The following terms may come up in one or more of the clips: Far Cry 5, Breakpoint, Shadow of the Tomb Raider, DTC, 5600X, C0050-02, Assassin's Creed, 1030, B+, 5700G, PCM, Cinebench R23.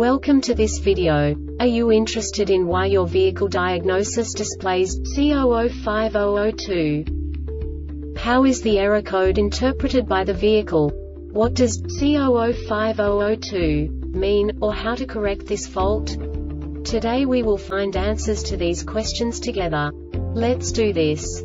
Welcome to this video. Are you interested in why your vehicle diagnosis displays C0050-02? How is the error code interpreted by the vehicle? What does C0050-02 mean, or how to correct this fault? Today we will find answers to these questions together. Let's do this.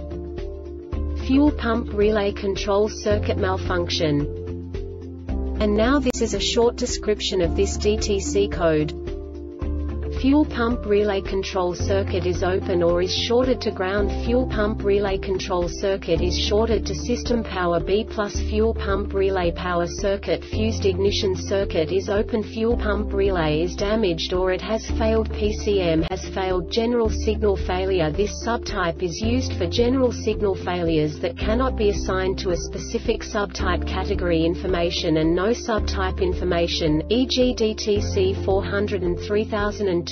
fuel pump relay control circuit malfunction. And now this is a short description of this DTC code. Fuel pump relay control circuit is open or is shorted to ground. Fuel pump relay control circuit is shorted to system power B plus. Fuel pump relay power circuit fused. Ignition circuit is open. Fuel pump relay is damaged or it has failed. PCM has failed. General signal failure. This subtype is used for general signal failures that cannot be assigned to a specific subtype category information and no subtype information, e.g. DTC 403002.